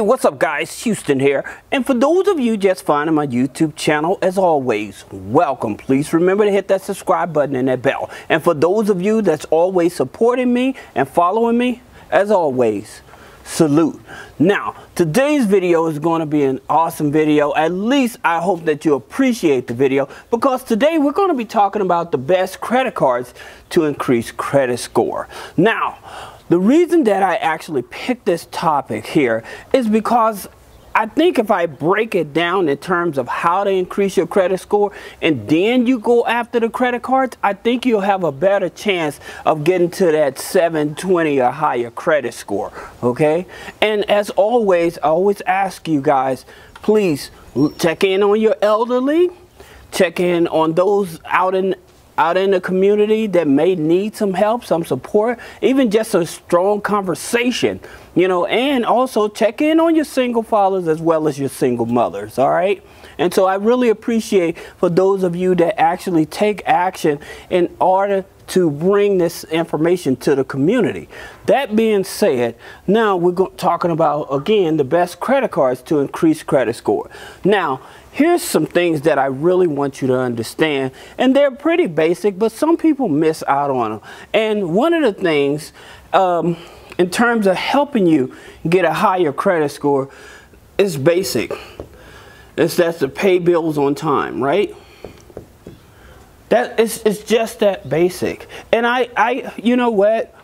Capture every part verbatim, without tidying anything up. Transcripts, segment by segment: Hey, what's up guys, Houston here, and for those of you just finding my YouTube channel, as always, welcome. Please remember to hit that subscribe button and that bell, and for those of you that's always supporting me and following me, as always, salute. Now, today's video is going to be an awesome video. At least I hope that you appreciate the video, because today we're going to be talking about the best credit cards to increase credit score. Now, the reason that I actually picked this topic here is because I think if I break it down in terms of how to increase your credit score and then you go after the credit cards, I think you'll have a better chance of getting to that seven twenty or higher credit score, okay? And as always, I always ask you guys, please check in on your elderly, check in on those out in out in the community that may need some help, some support, even just a strong conversation, you know, and also check in on your single fathers as well as your single mothers, all right? And so I really appreciate for those of you that actually take action in order to bring this information to the community. That being said, now we're talking about, again, the best credit cards to increase credit score. Now, here's some things that I really want you to understand, and they're pretty basic, but some people miss out on them. And one of the things um, in terms of helping you get a higher credit score is basic. It's that's to pay bills on time, right? That, it's, it's just that basic. And I, I, you know what?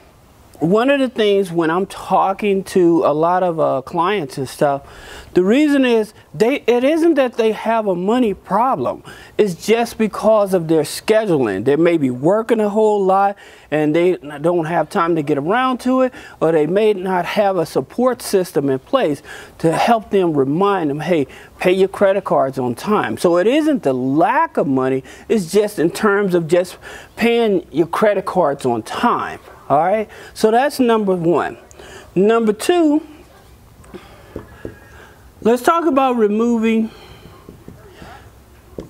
One of the things when I'm talking to a lot of uh, clients and stuff, the reason is they it isn't that they have a money problem. It's just because of their scheduling. They may be working a whole lot and they don't have time to get around to it, or they may not have a support system in place to help them, remind them, hey, pay your credit cards on time. So it isn't the lack of money. It's just in terms of just paying your credit cards on time. All right, so that's number one. Number two, let's talk about removing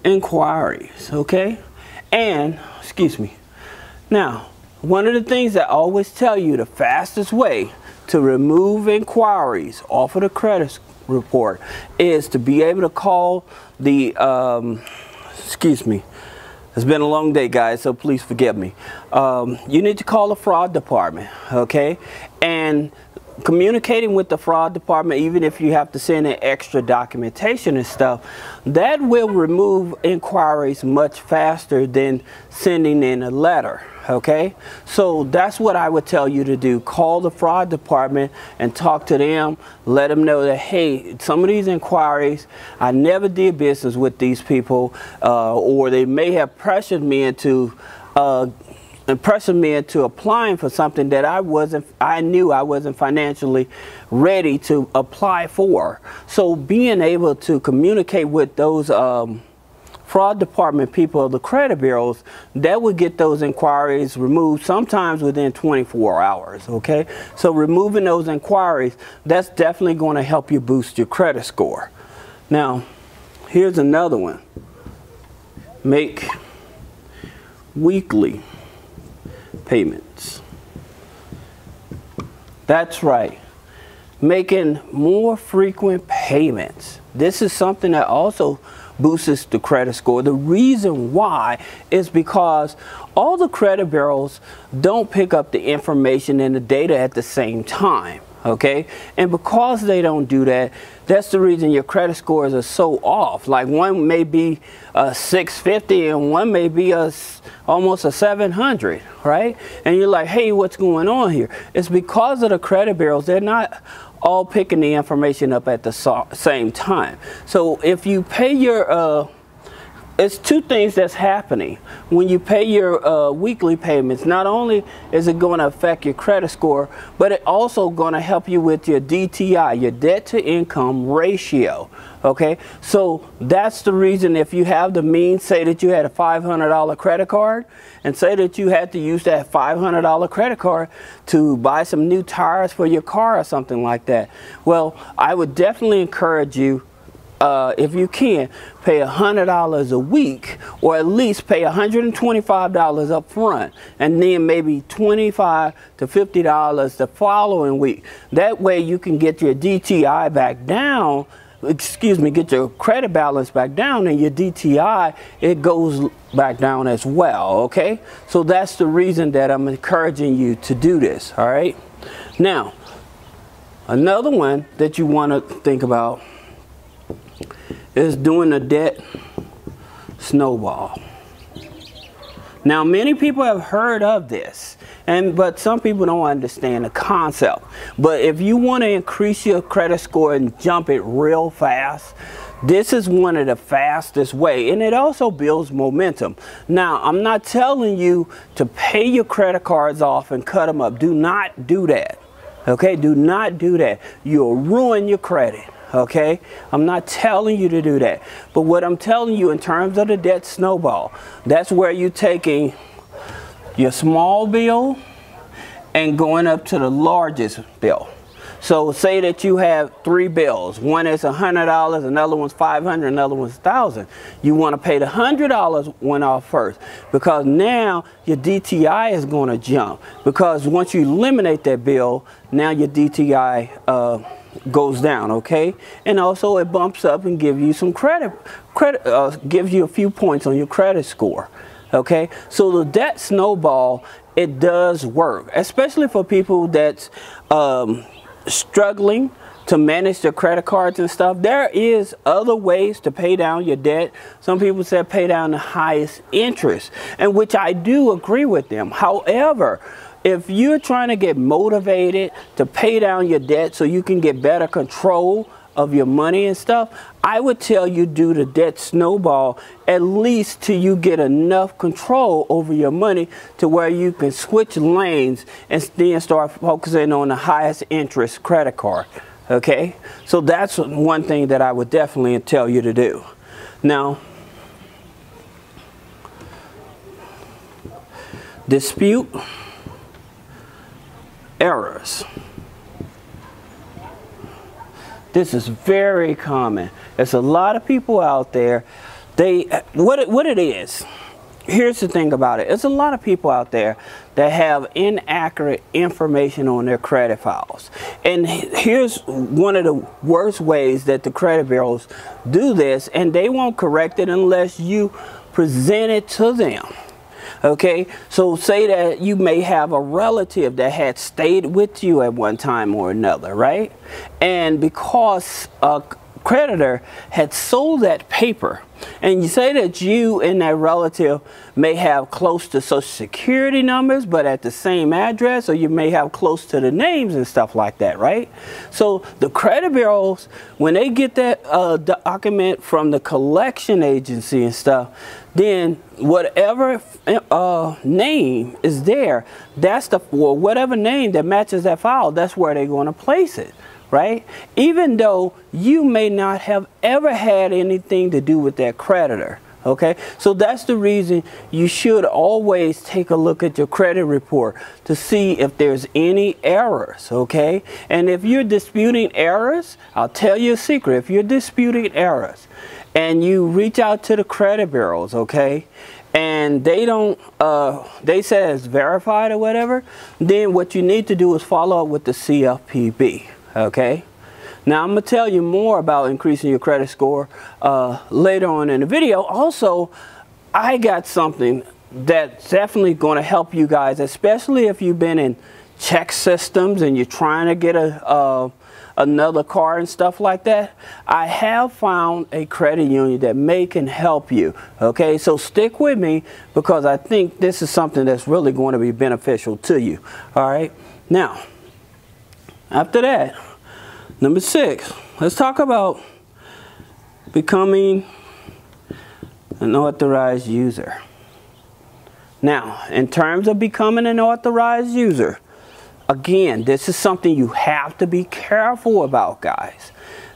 inquiries, okay? And, excuse me. Now, one of the things that I always tell you, the fastest way to remove inquiries off of the credit report is to be able to call the, um, excuse me, it's been a long day, guys, so please forgive me. Um, you need to call the fraud department, okay? And communicating with the fraud department, even if you have to send in extra documentation and stuff, that will remove inquiries much faster than sending in a letter, okay? So that's what I would tell you to do. Call the fraud department and talk to them. Let them know that, hey, some of these inquiries, I never did business with these people, uh, or they may have pressured me into uh, and pressuring me into applying for something that I wasn't, I knew I wasn't financially ready to apply for. So being able to communicate with those um, fraud department people of the credit bureaus, that would get those inquiries removed sometimes within twenty-four hours, okay? So removing those inquiries, that's definitely going to help you boost your credit score. Now, here's another one. Make weekly payments. That's right, making more frequent payments. This is something that also boosts the credit score. The reason why is because all the credit bureaus don't pick up the information and the data at the same time, okay? And because they don't do that, that's the reason your credit scores are so off. Like one may be a six fifty and one may be a, almost a seven hundred, right? And you're like, hey, what's going on here? It's because of the credit bureaus. They're not all picking the information up at the so same time. So if you pay your, uh, it's two things that's happening. When you pay your uh, weekly payments, not only is it going to affect your credit score, but it also going to help you with your D T I, your debt to income ratio, okay? So that's the reason if you have the means, say that you had a five hundred dollar credit card, and say that you had to use that five hundred dollar credit card to buy some new tires for your car or something like that. Well, I would definitely encourage you uh, if you can, pay one hundred dollars a week, or at least pay one hundred twenty-five dollars up front, and then maybe twenty-five to fifty dollars the following week. That way you can get your D T I back down, excuse me, get your credit balance back down, and your D T I, it goes back down as well, okay? So that's the reason that I'm encouraging you to do this, all right? Now, another one that you want to think about is doing a debt snowball. Now, many people have heard of this, and but some people don't understand the concept. But if you want to increase your credit score and jump it real fast, this is one of the fastest way, and it also builds momentum. Now, I'm not telling you to pay your credit cards off and cut them up. Do not do that. Okay, do not do that. You'll ruin your credit, okay? I'm not telling you to do that. But what I'm telling you in terms of the debt snowball, that's where you're taking your small bill and going up to the largest bill. So say that you have three bills. One is one hundred dollars, another one's five hundred dollars, another one's one thousand dollars. You want to pay the one hundred dollars one off first, because now your D T I is going to jump, because once you eliminate that bill, now your D T I uh, goes down, okay? And also it bumps up and gives you some credit, credit uh, gives you a few points on your credit score, okay? So the debt snowball, it does work, especially for people that's um, struggling to manage their credit cards and stuff. There is other ways to pay down your debt. Some people said pay down the highest interest, and which I do agree with them. However, if you're trying to get motivated to pay down your debt so you can get better control of your money and stuff, I would tell you do the debt snowball at least till you get enough control over your money to where you can switch lanes and then start focusing on the highest interest credit card, okay? So that's one thing that I would definitely tell you to do. Now, dispute errors. This is very common. There's a lot of people out there. They, what it, what it is, here's the thing about it. There's a lot of people out there that have inaccurate information on their credit files. And here's one of the worst ways that the credit bureaus do this, and they won't correct it unless you present it to them. Okay, so say that you may have a relative that had stayed with you at one time or another, right? And because a creditor had sold that paper, and you say that you and that relative may have close to social security numbers but at the same address, or you may have close to the names and stuff like that, right? So the credit bureaus, when they get that uh, document from the collection agency and stuff, then whatever uh, name is there, that's the, or whatever name that matches that file, that's where they're going to place it, right? Even though you may not have ever had anything to do with that creditor, okay? So that's the reason you should always take a look at your credit report to see if there's any errors, okay? And if you're disputing errors, I'll tell you a secret. If you're disputing errors and you reach out to the credit bureaus, okay, and they don't, uh, they say it's verified or whatever, then what you need to do is follow up with the C F P B. Okay, now I'm gonna tell you more about increasing your credit score uh, later on in the video. Also, I got something that's definitely gonna help you guys, especially if you've been in check systems and you're trying to get a uh, another car and stuff like that. I have found a credit union that may can help you, okay? So stick with me, because I think this is something that's really going to be beneficial to you, all right? Now, after that, number six, let's talk about becoming an authorized user. Now, in terms of becoming an authorized user, again, this is something you have to be careful about, guys,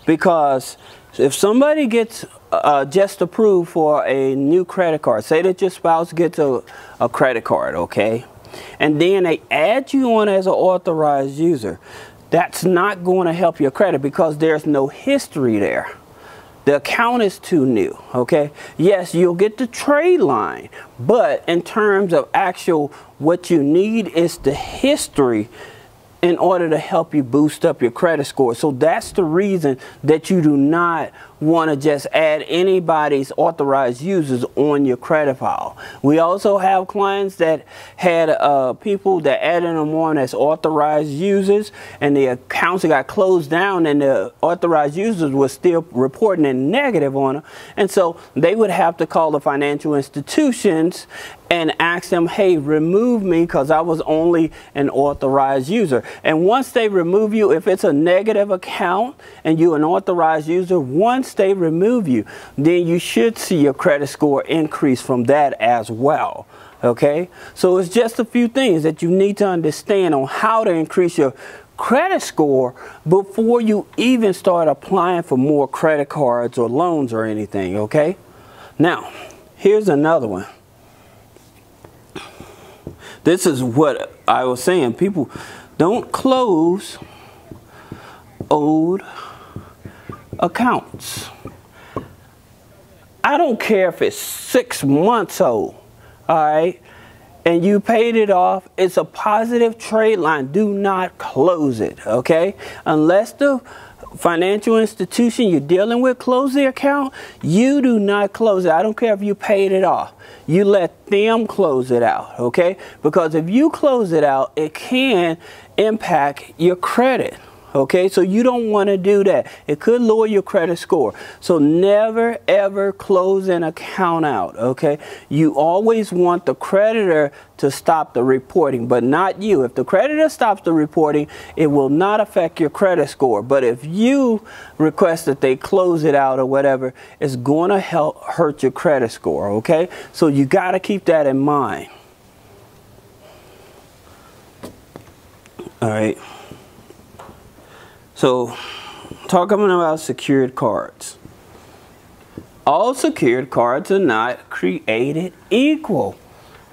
because if somebody gets uh, just approved for a new credit card, say that your spouse gets a, a credit card, okay, and then they add you on as an authorized user, that's not going to help your credit because there's no history there, The account is too new, okay? Yes, you'll get the trade line, but in terms of actual, what you need is the history in order to help you boost up your credit score. So that's the reason that you do not want to just add anybody's authorized users on your credit file. We also have clients that had uh, people that added them on as authorized users, and the accounts got closed down, and the authorized users were still reporting a negative on them. And so they would have to call the financial institutions and ask them, hey, remove me because I was only an authorized user. And once they remove you, if it's a negative account and you're an authorized user, once they remove you, then you should see your credit score increase from that as well. Okay, so it's just a few things that you need to understand on how to increase your credit score before you even start applying for more credit cards or loans or anything. Okay, now here's another one. This is what I was saying. People don't close old accounts. I don't care if it's six months old, all right, and you paid it off. It's a positive trade line. Do not close it, okay? Unless the financial institution you're dealing with close the account, you do not close it. I don't care if you paid it off. You let them close it out, okay? Because if you close it out, it can impact your credit, okay? So you don't want to do that. It could lower your credit score. So never ever close an account out, okay? You always want the creditor to stop the reporting, but not you. If the creditor stops the reporting, it will not affect your credit score. But if you request that they close it out or whatever, it's going to help hurt your credit score, okay? So you got to keep that in mind. All right. So, talking about secured cards. All secured cards are not created equal,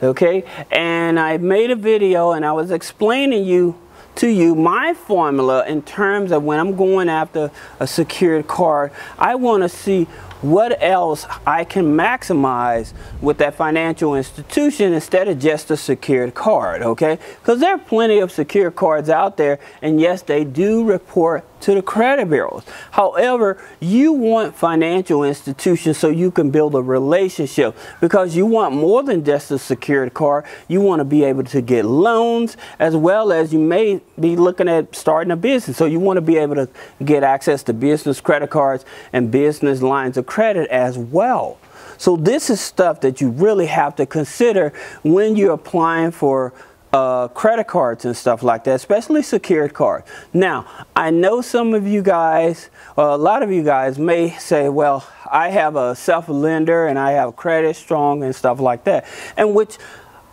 okay? And I made a video and I was explaining you to you my formula in terms of when I'm going after a secured card. I want to see what else I can maximize with that financial institution instead of just a secured card, okay? Because there are plenty of secured cards out there, and yes, they do report to the credit bureaus. However, you want financial institutions so you can build a relationship, because you want more than just a secured card. You want to be able to get loans, as well as you may be looking at starting a business. So you want to be able to get access to business credit cards and business lines of credit as well. So this is stuff that you really have to consider when you're applying for Uh, credit cards and stuff like that, especially secured cards. Now, I know some of you guys, uh, a lot of you guys may say, well, I have a Self Lender and I have Credit Strong and stuff like that, and which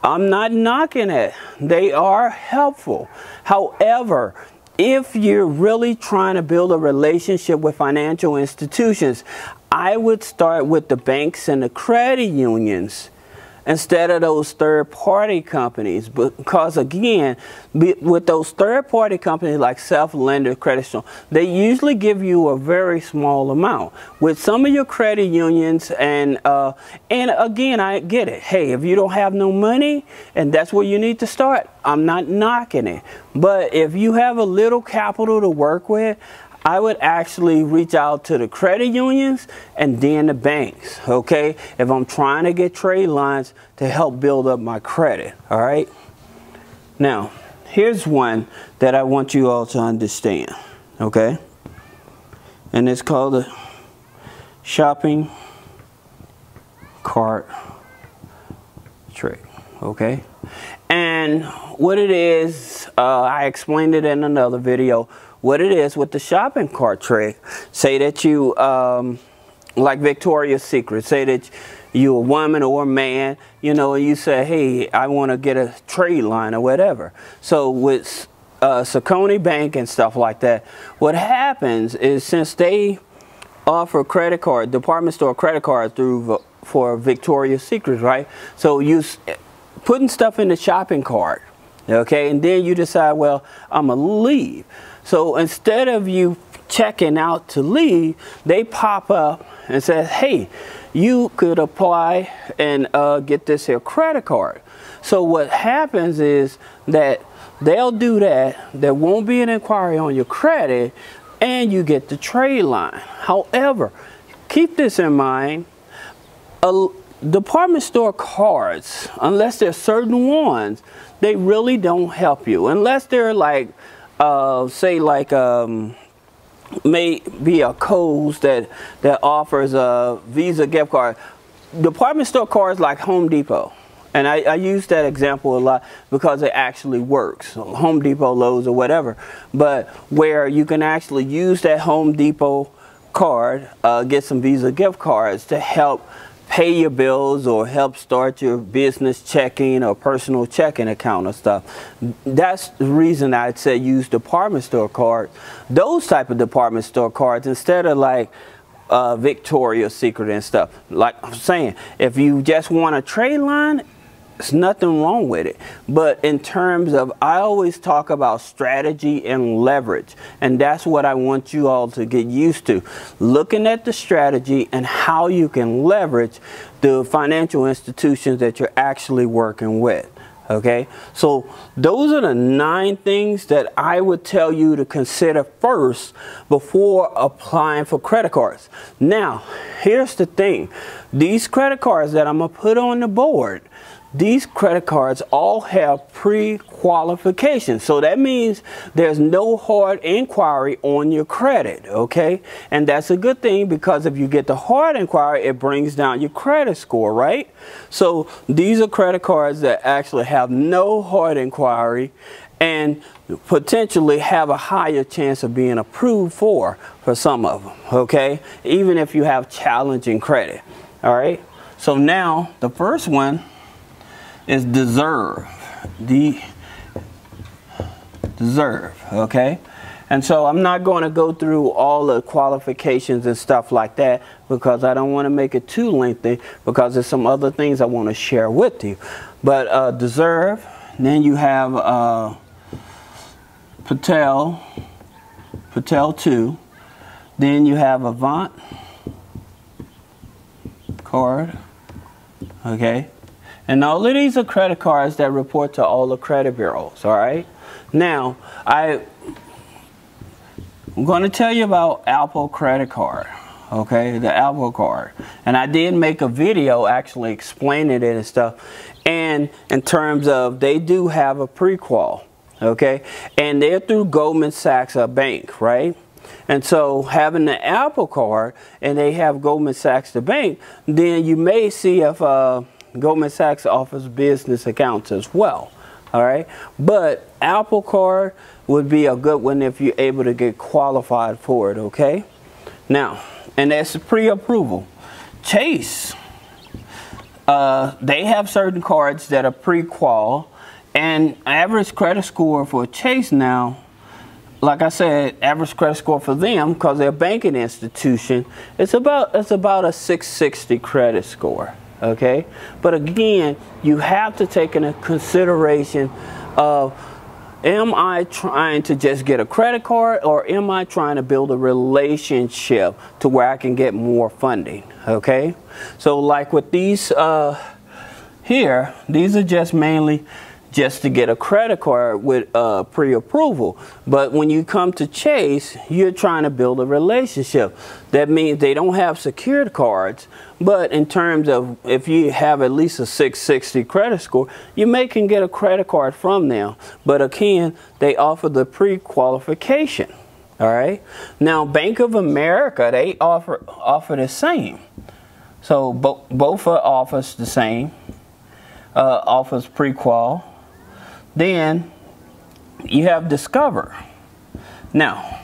I'm not knocking it. They are helpful. However, if you're really trying to build a relationship with financial institutions, I would start with the banks and the credit unions instead of those third-party companies, because again, with those third-party companies like Self Lender, Credit Strong, they usually give you a very small amount. With some of your credit unions, and uh, and again, I get it. Hey, if you don't have no money and that's where you need to start, I'm not knocking it. But if you have a little capital to work with, I would actually reach out to the credit unions and then the banks, okay? If I'm trying to get trade lines to help build up my credit, all right? Now, here's one that I want you all to understand, okay? And it's called a shopping cart trick, okay? And what it is, uh, I explained it in another video. What it is with the shopping cart trick, say that you, um, like Victoria's Secret, say that you're a woman or a man, you know, and you say, hey, I want to get a trade line or whatever. So with uh, Saucony Bank and stuff like that, what happens is, since they offer credit card, department store credit card through for Victoria's Secret, right? So you putting stuff in the shopping cart, okay, and then you decide, well, I'm going to leave. So instead of you checking out to leave, they pop up and say, hey, you could apply and uh, get this here credit card. So what happens is that they'll do that. There won't be an inquiry on your credit, and you get the trade line. However, keep this in mind. A department store cards, unless there's certain ones, they really don't help you. Unless they're like, uh, say like, um, may be a Kohl's that, that offers a Visa gift card. Department store cards like Home Depot. And I, I use that example a lot because it actually works. So Home Depot, Lowe's, or whatever. But where you can actually use that Home Depot card, uh, get some Visa gift cards to help pay your bills or help start your business checking or personal checking account or stuff. That's the reason I'd say use department store cards. Those type of department store cards instead of like uh, Victoria's Secret and stuff. Like I'm saying, if you just want a trade line, there's nothing wrong with it. But in terms of, I always talk about strategy and leverage. And that's what I want you all to get used to. Looking at the strategy and how you can leverage the financial institutions that you're actually working with. Okay, so those are the nine things that I would tell you to consider first before applying for credit cards. Now, here's the thing. These credit cards that I'm going to put on the board, these credit cards all have pre-qualification. So that means there's no hard inquiry on your credit, okay? And that's a good thing because if you get the hard inquiry, it brings down your credit score, right? So these are credit cards that actually have no hard inquiry and potentially have a higher chance of being approved for, for some of them, okay? Even if you have challenging credit, all right? So now the first one is Deserve, the Deserve, okay? And so I'm not going to go through all the qualifications and stuff like that because I don't want to make it too lengthy because there's some other things I want to share with you. But uh, Deserve, then you have uh, Petal, Petal two, then you have Avant card, okay? And all of these are credit cards that report to all the credit bureaus, all right? Now, I, I'm going to tell you about Apple Credit Card, okay? The Apple Card. And I did make a video actually explaining it and stuff. And in terms of, they do have a pre-qual, okay? And they're through Goldman Sachs, a bank, right? And so having the Apple Card and they have Goldman Sachs, the bank, then you may see if... Uh, Goldman Sachs offers business accounts as well, all right? But Apple Card would be a good one if you're able to get qualified for it, okay? Now, and that's pre-approval. Chase, uh, they have certain cards that are pre-qual, and average credit score for Chase now, like I said, average credit score for them, because they're a banking institution, it's about, it's about a six sixty credit score. Okay, but again, you have to take into consideration of, am I trying to just get a credit card or am I trying to build a relationship to where I can get more funding? Okay, so like with these uh, here, these are just mainly just to get a credit card with uh, pre-approval. But when you come to Chase, you're trying to build a relationship. That means they don't have secured cards, but in terms of if you have at least a six sixty credit score, you may can get a credit card from them. But again, they offer the pre-qualification, all right? Now, Bank of America, they offer, offer the same. So bo both offers the same, uh, offers pre-qual. Then you have Discover. Now,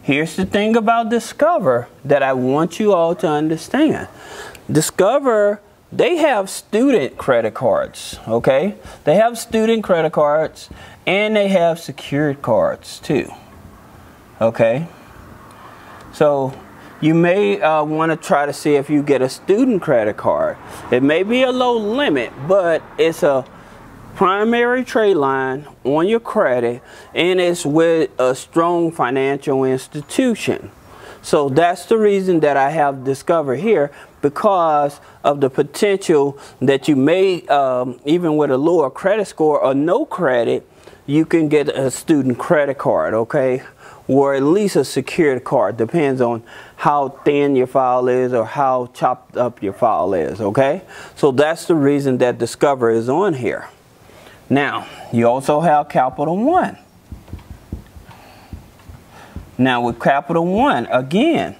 here's the thing about Discover that I want you all to understand. Discover, they have student credit cards, okay? They have student credit cards and they have secured cards too, okay? So you may uh, want to try to see if you get a student credit card. It may be a low limit, but it's a primary trade line on your credit, and it's with a strong financial institution. So that's the reason that I have Discover here, because of the potential that you may, um, even with a lower credit score or no credit, you can get a student credit card, okay? Or at least a secured card, depends on how thin your file is or how chopped up your file is, okay? So that's the reason that Discover is on here. Now, you also have Capital One. Now with Capital One, again,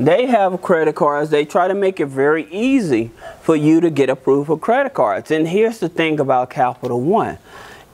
they have credit cards. They try to make it very easy for you to get approved for credit cards. And here's the thing about Capital One.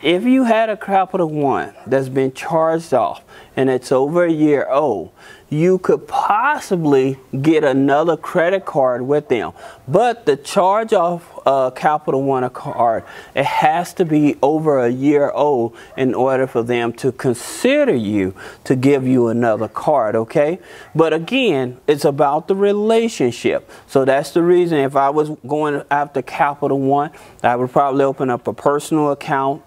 If you had a Capital One that's been charged off and it's over a year old, you could possibly get another credit card with them. But the charge off uh, Capital One card, it has to be over a year old in order for them to consider you to give you another card, okay? But again, it's about the relationship. So that's the reason if I was going after Capital One, I would probably open up a personal account,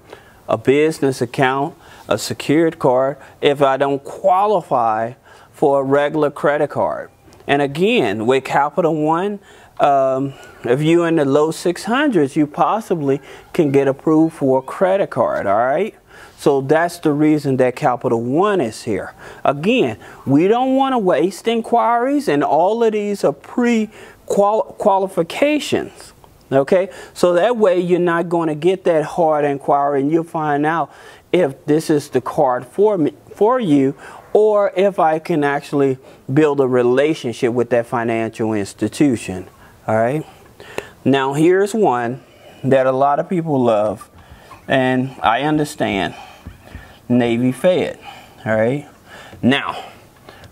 a business account, a secured card if I don't qualify for a regular credit card. And again, with Capital One, um, if you're in the low six hundreds, you possibly can get approved for a credit card, all right? So that's the reason that Capital One is here. Again, we don't want to waste inquiries, and all of these are pre-qualifications. Okay, so that way you're not going to get that hard inquiry, and you'll find out if this is the card for me, for you, or if I can actually build a relationship with that financial institution. All right, now here's one that a lot of people love, and I understand, Navy Fed. All right, now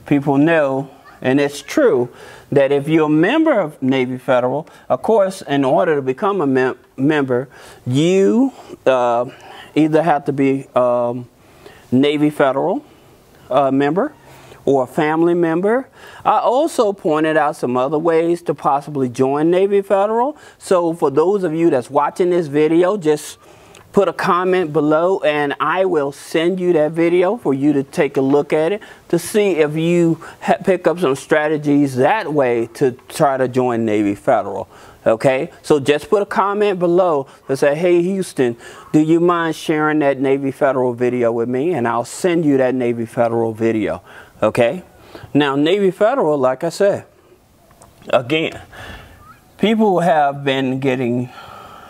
people know, and it's true, that if you're a member of Navy Federal, of course, in order to become a mem member, you uh, either have to be um, Navy Federal uh, member or a family member. I also pointed out some other ways to possibly join Navy Federal. So for those of you that's watching this video, just put a comment below and I will send you that video for you to take a look at it to see if you ha pick up some strategies that way to try to join Navy Federal. Okay, so just put a comment below to say, hey Houston, do you mind sharing that Navy Federal video with me? And I'll send you that Navy Federal video. Okay, now Navy Federal, like I said, again, people have been getting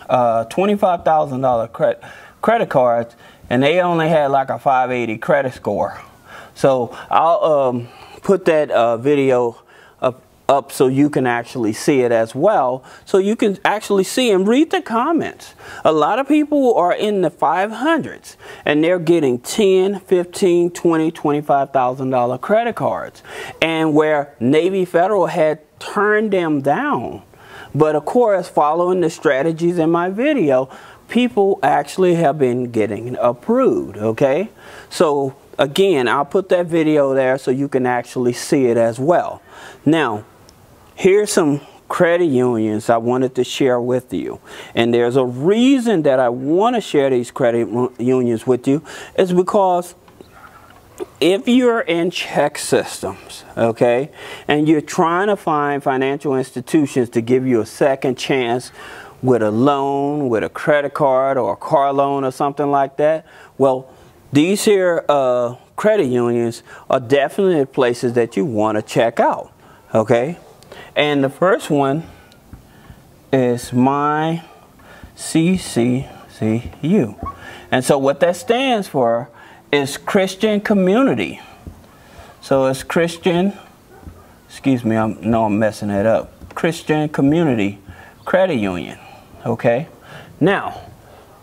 Uh, twenty-five thousand dollar credit credit cards, and they only had like a five eighty credit score. So I'll um, put that uh, video up, up so you can actually see it as well, so you can actually see and read the comments. A lot of people are in the five hundreds and they're getting ten, fifteen, twenty, twenty-five thousand dollar credit cards, and where Navy Federal had turned them down. But of course, following the strategies in my video, people actually have been getting approved, okay? So again, I'll put that video there so you can actually see it as well. Now, here's some credit unions I wanted to share with you. And there's a reason that I want to share these credit unions with you, is because if you're in check systems, okay, and you're trying to find financial institutions to give you a second chance with a loan, with a credit card or a car loan or something like that, well, these here uh, credit unions are definitely places that you want to check out, okay? And the first one is My C C C U. And so what that stands for is Christian Community. So it's Christian, excuse me, I know I'm messing it up, Christian Community Credit Union, okay? Now,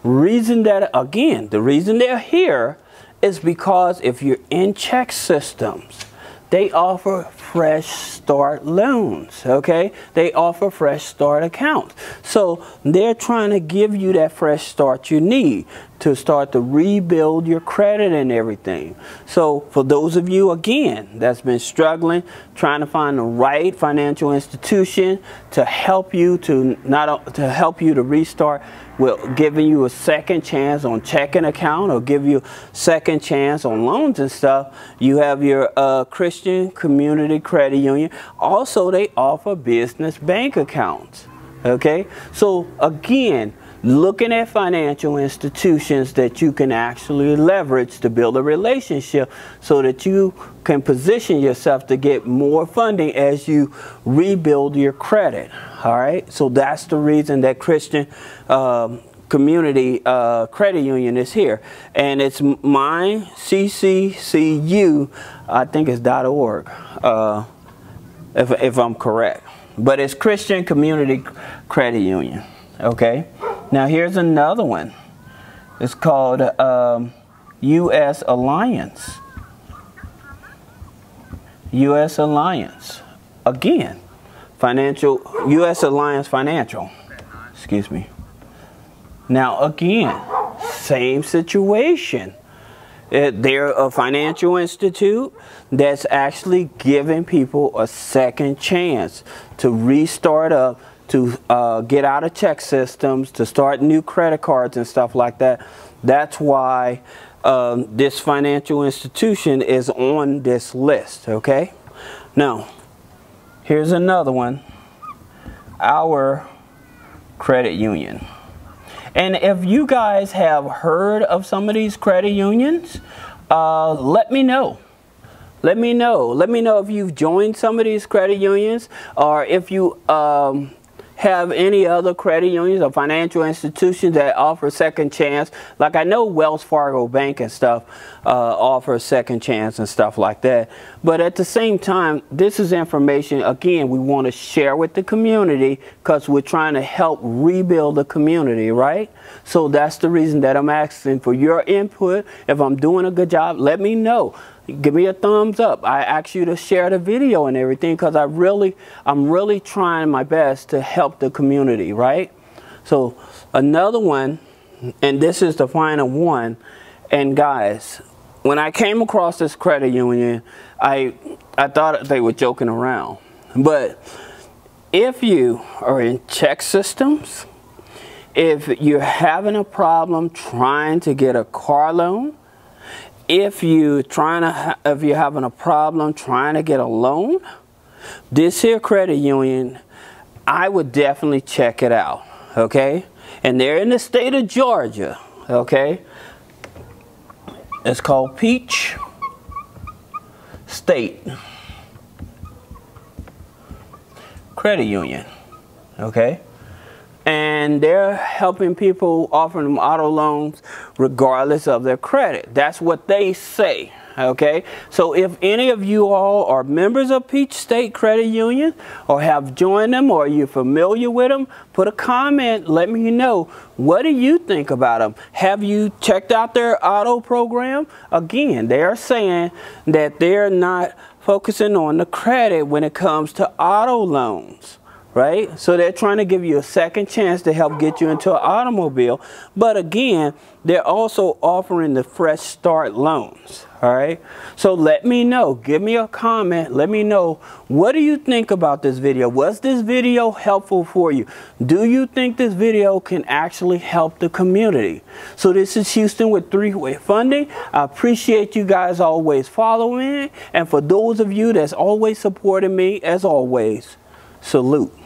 reason that, again, the reason they're here is because if you're in check systems, they offer fresh start loans, okay? They offer fresh start accounts. So they're trying to give you that fresh start you need. to start to rebuild your credit and everything. So for those of you, again, that's been struggling, trying to find the right financial institution to help you to not to help you to restart, we're giving you a second chance on checking account or give you a second chance on loans and stuff. You have your uh, Christian Community Credit Union. Also, they offer business bank accounts. Okay, so again, looking at financial institutions that you can actually leverage to build a relationship so that you can position yourself to get more funding as you rebuild your credit. All right, so that's the reason that Christian um, Community uh, Credit Union is here, and it's mine, C C C U, I think it's .org, uh, if, if I'm correct, but it's Christian Community Credit Union. Okay, now here's another one. It's called um, U S Alliance. U S Alliance. Again, financial, U S Alliance Financial. Excuse me. Now again, same situation. It, they're a financial institute that's actually giving people a second chance to restart up, to uh, get out of check systems, to start new credit cards and stuff like that. That's why um, this financial institution is on this list, okay? Now, here's another one, our credit union. And if you guys have heard of some of these credit unions, uh, let me know. Let me know. Let me know if you've joined some of these credit unions, or if you um, have any other credit unions or financial institutions that offer second chance. Like I know Wells Fargo Bank and stuff uh, offers second chance and stuff like that. But at the same time, this is information, again, we want to share with the community because we're trying to help rebuild the community, right? So that's the reason that I'm asking for your input. If I'm doing a good job, let me know. Give me a thumbs up. I ask you to share the video and everything because I really, I'm really trying my best to help the community, right? So another one, and this is the final one. And guys, when I came across this credit union, I, I thought they were joking around. But if you are in check systems, if you're having a problem trying to get a car loan, If you trying to, if you're having a problem trying to get a loan, this here credit union, I would definitely check it out. Okay, and they're in the state of Georgia. Okay, it's called Peach State Credit Union. Okay. And they're helping people, offering them auto loans regardless of their credit. That's what they say, okay? So if any of you all are members of Peach State Credit Union or have joined them or you're familiar with them, put a comment, let me know. What do you think about them? Have you checked out their auto program? Again, they're saying that they're not focusing on the credit when it comes to auto loans. Right? So they're trying to give you a second chance to help get you into an automobile. But again, they're also offering the Fresh Start loans. All right. So let me know. Give me a comment. Let me know. What do you think about this video? Was this video helpful for you? Do you think this video can actually help the community? So this is Houston with three way funding. I appreciate you guys always following. And for those of you that's always supporting me, as always, salute.